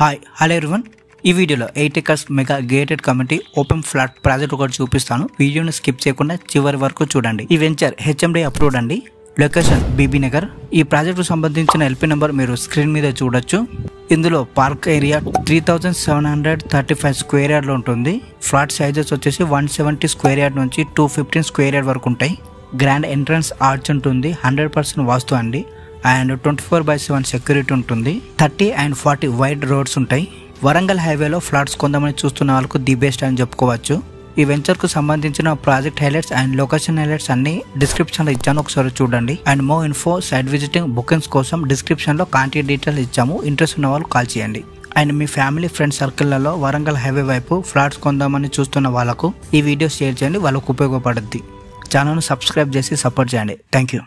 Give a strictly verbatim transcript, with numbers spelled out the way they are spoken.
Hi hello everyone ఈ వీడియోలో eight acres mega gated community open flat project ఒకటి చూపిస్తాను. వీడియోని స్కిప్ చేయకుండా చివరి వరకు చూడండి. ఈ వెంచర్ హెచ్ఎండి అప్రూవ్డ్ అండి. లొకేషన్ బీబీ నగర్. ఈ ప్రాజెక్టుకు సంబంధించిన ఎల్పీ నెంబర్ మీరు స్క్రీన్ మీద చూడొచ్చు. ఇందులో park area three thousand seven hundred thirty five square యార్డ్లో ఉంటుంది. ఫ్లాట్ సైజెస్ వచ్చేసి వన్ సెవెంటీ స్క్వేర్ యార్డ్ నుంచి టూ ఫిఫ్టీన్ స్క్వేర్ యార్డ్ వరకు ఉంటాయి. గ్రాండ్ ఎంట్రన్స్ ఆర్చ్ ఉంటుంది. హండ్రెడ్ పర్సెంట్ వాస్తు అండి. And twenty four by seven security ఉంటుంది. Thirty and forty wide roads ఉంటాయి. వరంగల్ హైవేలో ఫ్లాట్స్ కొంతమంది చూస్తున్న వాళ్ళకు ది బెస్ట్ అని చెప్పుకోవచ్చు. ఈ వెంచర్కు సంబంధించిన project highlights and location highlights అన్ని డిస్క్రిప్షన్లో ఇచ్చాను, ఒకసారి చూడండి. And more info site visiting bookings కోసం డిస్క్రిప్షన్లో కాంటాక్ట్ డీటెయిల్స్ ఇచ్చాము. ఇంట్రెస్ట్ ఉన్న వాళ్ళు కాల్ చేయండి. అండ్ మీ ఫ్యామిలీ ఫ్రెండ్ సర్కిల్లలో వరంగల్ హైవే వైపు ఫ్లాట్స్ కొందామని చూస్తున్న వాళ్ళకు ఈ వీడియో షేర్ చేయండి, వాళ్ళకు ఉపయోగపడుద్ది. ఛానల్ను సబ్స్క్రైబ్ చేసి సపోర్ట్ చేయండి. Thank you.